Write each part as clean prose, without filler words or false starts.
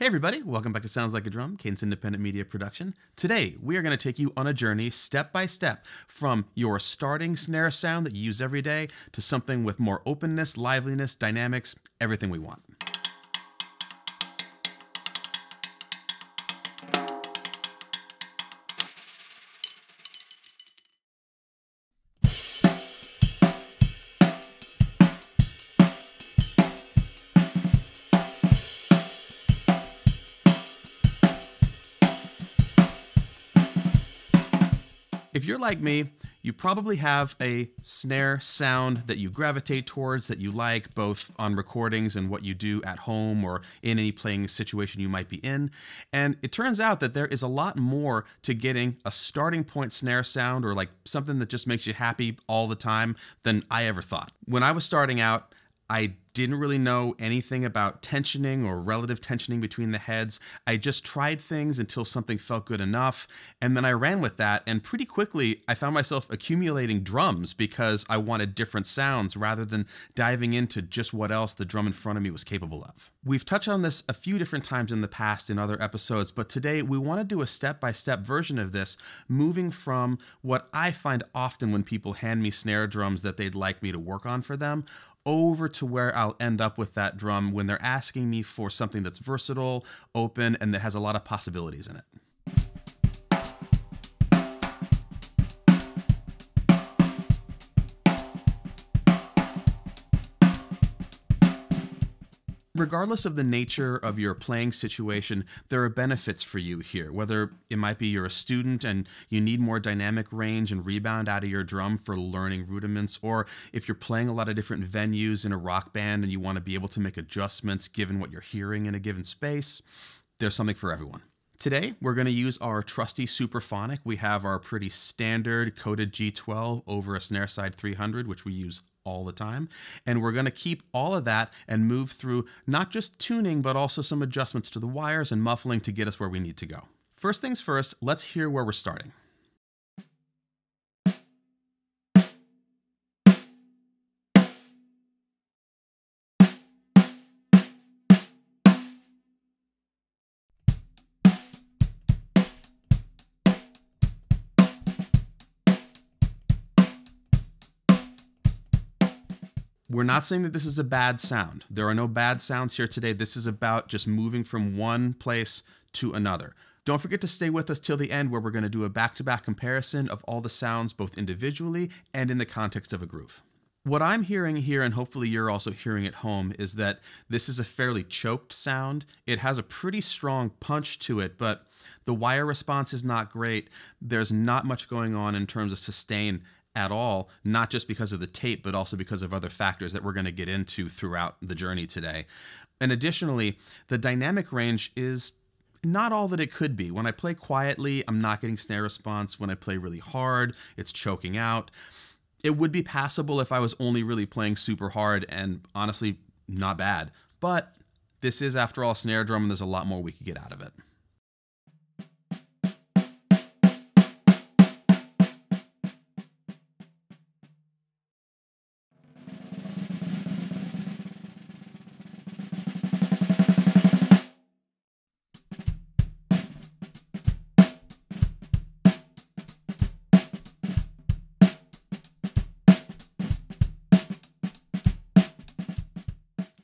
Hey everybody, welcome back to Sounds Like a Drum, Cadence Independent Media production. Today, we are going to take you on a journey step by step from your starting snare sound that you use every day to something with more openness, liveliness, dynamics, everything we want. If you're like me, you probably have a snare sound that you gravitate towards, that you like, both on recordings and what you do at home or in any playing situation you might be in. And it turns out that there is a lot more to getting a starting point snare sound or like something that just makes you happy all the time than I ever thought. When I was starting out, I didn't really know anything about tensioning or relative tensioning between the heads. I just tried things until something felt good enough, and then I ran with that, and pretty quickly I found myself accumulating drums because I wanted different sounds rather than diving into just what else the drum in front of me was capable of. We've touched on this a few different times in the past in other episodes, but today we want to do a step-by-step version of this, moving from what I find often when people hand me snare drums that they'd like me to work on for them, over to where I'll end up with that drum when they're asking me for something that's versatile, open, and that has a lot of possibilities in it. Regardless of the nature of your playing situation, there are benefits for you here, whether it might be you're a student and you need more dynamic range and rebound out of your drum for learning rudiments, or if you're playing a lot of different venues in a rock band and you want to be able to make adjustments given what you're hearing in a given space. There's something for everyone. Today, we're going to use our trusty Superphonic. We have our pretty standard coated G12 over a snare side 300, which we use all the time. And we're going to keep all of that and move through not just tuning, but also some adjustments to the wires and muffling to get us where we need to go. First things first, let's hear where we're starting. We're not saying that this is a bad sound. There are no bad sounds here today. This is about just moving from one place to another. Don't forget to stay with us till the end where we're going to do a back-to-back comparison of all the sounds both individually and in the context of a groove. What I'm hearing here, and hopefully you're also hearing at home, is that this is a fairly choked sound. It has a pretty strong punch to it, but the wire response is not great. There's not much going on in terms of sustain at all, not just because of the tape, but also because of other factors that we're going to get into throughout the journey today. And additionally, the dynamic range is not all that it could be. When I play quietly, I'm not getting snare response. When I play really hard, it's choking out. It would be passable if I was only really playing super hard, and honestly, not bad. But this is, after all, a snare drum, and there's a lot more we could get out of it.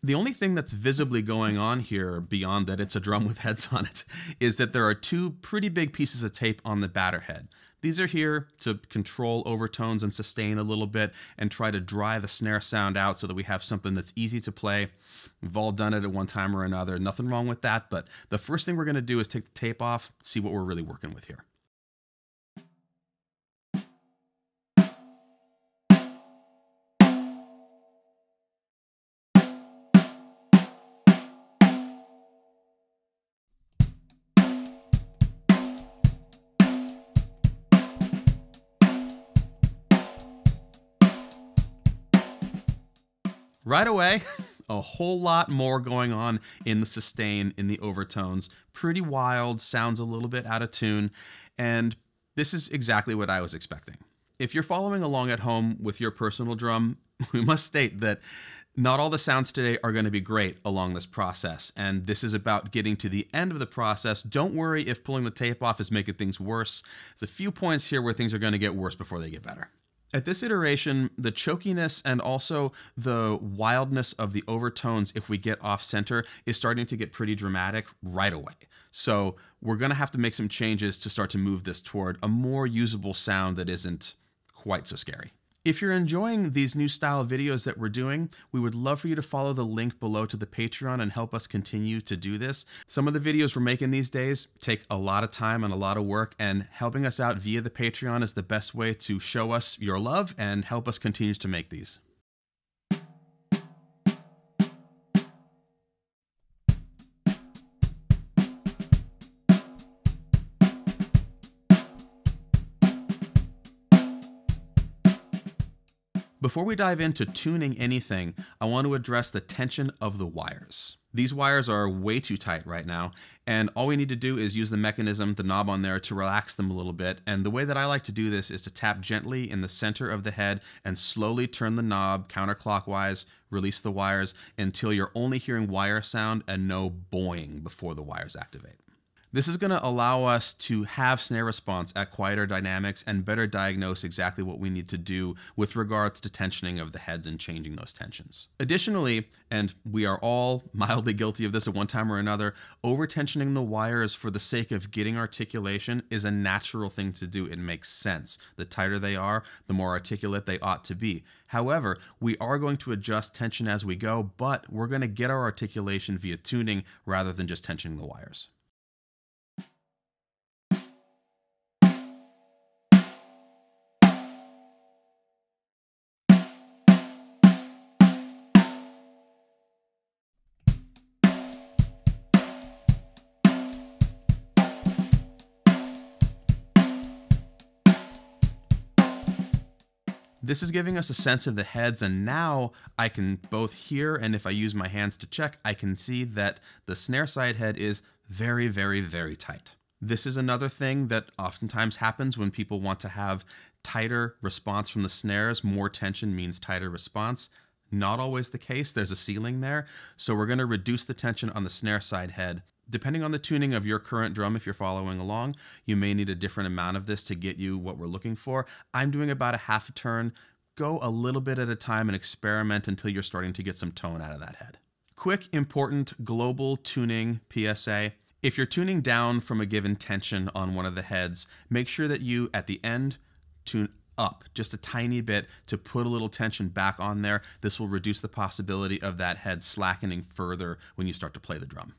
The only thing that's visibly going on here, beyond that it's a drum with heads on it, is that there are two pretty big pieces of tape on the batter head. These are here to control overtones and sustain a little bit and try to dry the snare sound out so that we have something that's easy to play. We've all done it at one time or another. Nothing wrong with that, but the first thing we're going to do is take the tape off, see what we're really working with here. Right away, a whole lot more going on in the sustain, in the overtones. Pretty wild, sounds a little bit out of tune, and this is exactly what I was expecting. If you're following along at home with your personal drum, we must state that Not all the sounds today are going to be great along this process, and this is about getting to the end of the process. Don't worry if pulling the tape off is making things worse. There's a few points here where things are going to get worse before they get better. At this iteration, the chokiness and also the wildness of the overtones, if we get off center, is starting to get pretty dramatic right away. So we're going to have to make some changes to start to move this toward a more usable sound that isn't quite so scary. If you're enjoying these new style videos that we're doing, we would love for you to follow the link below to the Patreon and help us continue to do this. Some of the videos we're making these days take a lot of time and a lot of work, and helping us out via the Patreon is the best way to show us your love and help us continue to make these. Before we dive into tuning anything, I want to address the tension of the wires. These wires are way too tight right now, and all we need to do is use the mechanism, the knob on there, to relax them a little bit. And the way that I like to do this is to tap gently in the center of the head and slowly turn the knob counterclockwise, release the wires until you're only hearing wire sound and no boing before the wires activate. This is going to allow us to have snare response at quieter dynamics and better diagnose exactly what we need to do with regards to tensioning of the heads and changing those tensions. Additionally, and we are all mildly guilty of this at one time or another, over-tensioning the wires for the sake of getting articulation is a natural thing to do. It makes sense. The tighter they are, the more articulate they ought to be. However, we are going to adjust tension as we go, but we're going to get our articulation via tuning rather than just tensioning the wires. This is giving us a sense of the heads, and now I can both hear, and if I use my hands to check, I can see that the snare side head is very, very, very tight. This is another thing that oftentimes happens when people want to have tighter response from the snares. More tension means tighter response. Not always the case. There's a ceiling there. So we're going to reduce the tension on the snare side head. Depending on the tuning of your current drum, if you're following along, you may need a different amount of this to get you what we're looking for. I'm doing about a half a turn. Go a little bit at a time and experiment until you're starting to get some tone out of that head. Quick, important global tuning PSA. If you're tuning down from a given tension on one of the heads, make sure that you, at the end, tune up just a tiny bit to put a little tension back on there. This will reduce the possibility of that head slackening further when you start to play the drum.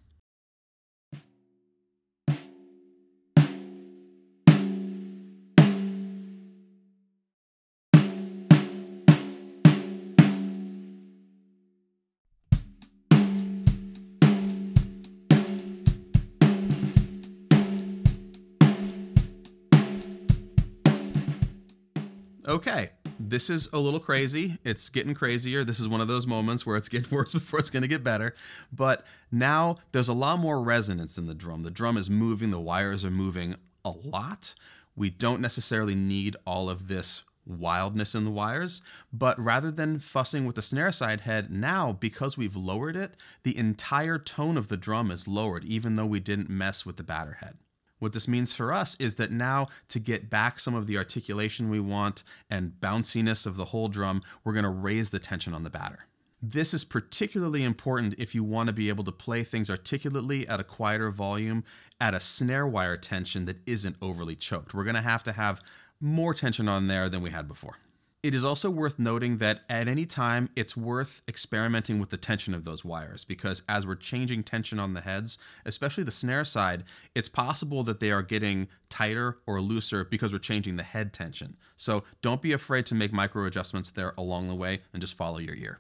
Okay, this is a little crazy. It's getting crazier. This is one of those moments where it's getting worse before it's going to get better. But now there's a lot more resonance in the drum. The drum is moving. The wires are moving a lot. We don't necessarily need all of this wildness in the wires, but rather than fussing with the snare side head, now because we've lowered it, the entire tone of the drum is lowered, even though we didn't mess with the batter head. What this means for us is that now, to get back some of the articulation we want and bounciness of the whole drum, we're going to raise the tension on the batter. This is particularly important if you want to be able to play things articulately at a quieter volume at a snare wire tension that isn't overly choked. We're going to have more tension on there than we had before. It is also worth noting that at any time, it's worth experimenting with the tension of those wires, because as we're changing tension on the heads, especially the snare side, it's possible that they are getting tighter or looser because we're changing the head tension. So don't be afraid to make micro adjustments there along the way and just follow your ear.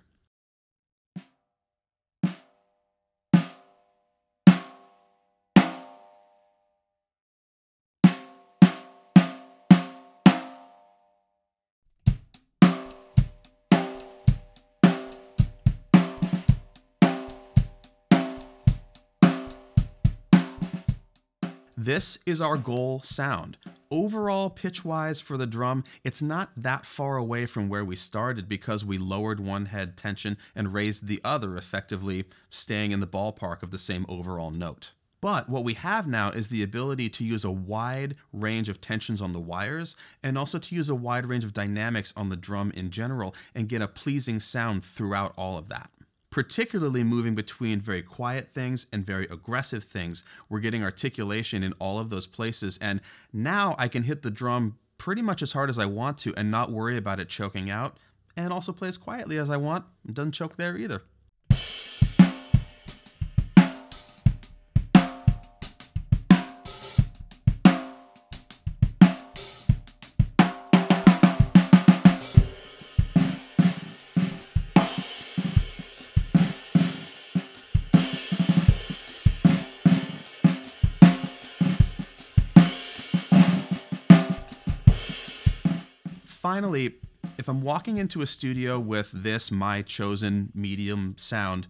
This is our goal sound. overall pitch-wise for the drum, it's not that far away from where we started because we lowered one head tension and raised the other, effectively staying in the ballpark of the same overall note. But what we have now is the ability to use a wide range of tensions on the wires and also to use a wide range of dynamics on the drum in general and get a pleasing sound throughout all of that. Particularly moving between very quiet things and very aggressive things, we're getting articulation in all of those places, and now I can hit the drum pretty much as hard as I want to and not worry about it choking out, and also play as quietly as I want. It doesn't choke there either. Finally, if I'm walking into a studio with this, my chosen medium sound,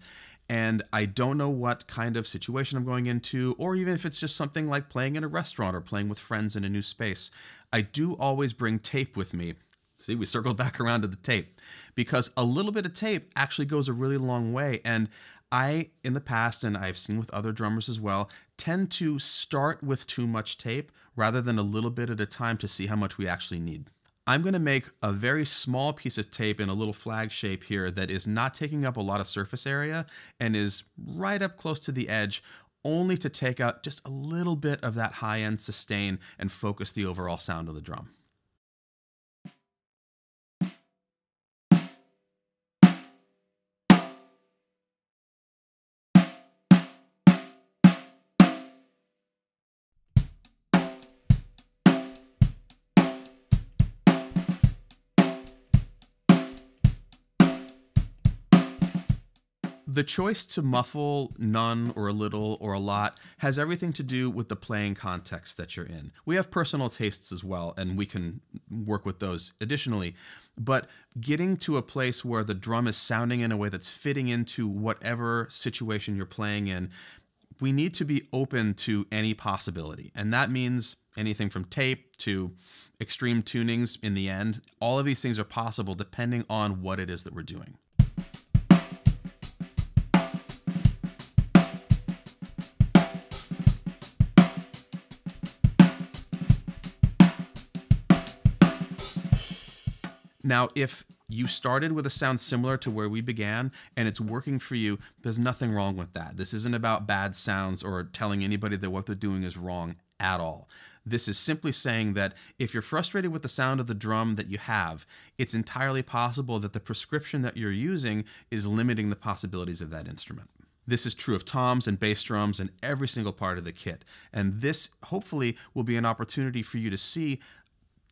and I don't know what kind of situation I'm going into, or even if it's just something like playing in a restaurant or playing with friends in a new space, I do always bring tape with me. See, we circled back around to the tape, because a little bit of tape actually goes a really long way. And I, in the past, and I've seen with other drummers as well, tend to start with too much tape rather than a little bit at a time to see how much we actually need. I'm going to make a very small piece of tape in a little flag shape here that is not taking up a lot of surface area and is right up close to the edge, only to take out just a little bit of that high-end sustain and focus the overall sound of the drum. The choice to muffle none or a little or a lot has everything to do with the playing context that you're in. We have personal tastes as well, and we can work with those additionally. But getting to a place where the drum is sounding in a way that's fitting into whatever situation you're playing in, we need to be open to any possibility. And that means anything from tape to extreme tunings in the end. All of these things are possible depending on what it is that we're doing. Now, if you started with a sound similar to where we began and it's working for you, there's nothing wrong with that. This isn't about bad sounds or telling anybody that what they're doing is wrong at all. This is simply saying that if you're frustrated with the sound of the drum that you have, it's entirely possible that the prescription that you're using is limiting the possibilities of that instrument. This is true of toms and bass drums and every single part of the kit. And this, hopefully, will be an opportunity for you to see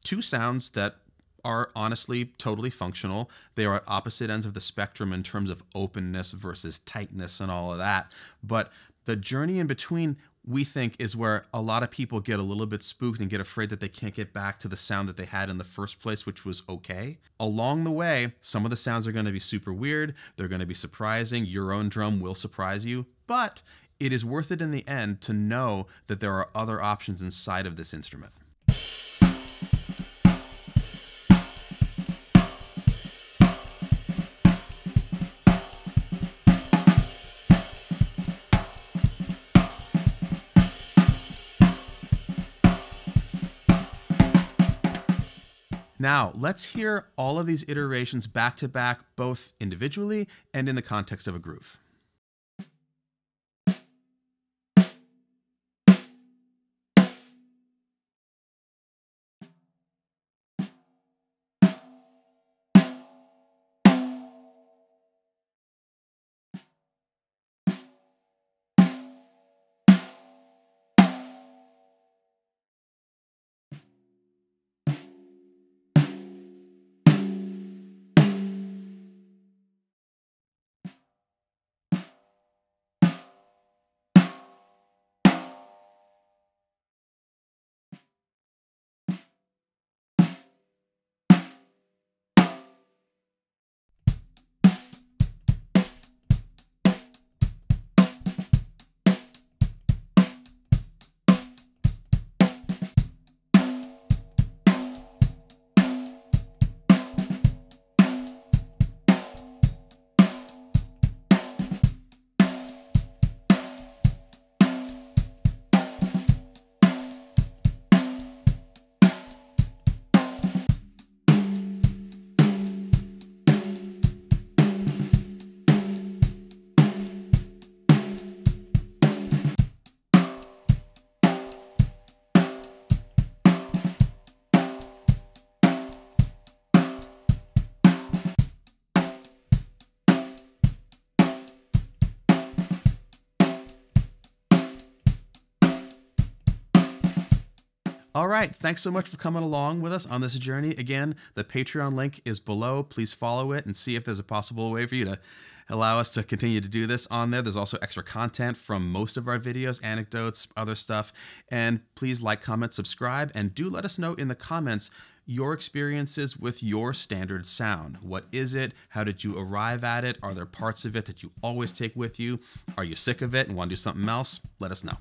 two sounds that are honestly totally functional. They are at opposite ends of the spectrum in terms of openness versus tightness and all of that. But the journey in between, we think, is where a lot of people get a little bit spooked and get afraid that they can't get back to the sound that they had in the first place, which was okay. Along the way, some of the sounds are going to be super weird. They're going to be surprising. Your own drum will surprise you. But it is worth it in the end to know that there are other options inside of this instrument. Now, let's hear all of these iterations back to back, both individually and in the context of a groove. All right, thanks so much for coming along with us on this journey. Again, the Patreon link is below. Please follow it and see if there's a possible way for you to allow us to continue to do this on there. There's also extra content from most of our videos, anecdotes, other stuff. And please like, comment, subscribe, and do let us know in the comments your experiences with your standard sound. What is it? How did you arrive at it? Are there parts of it that you always take with you? Are you sick of it and want to do something else? Let us know.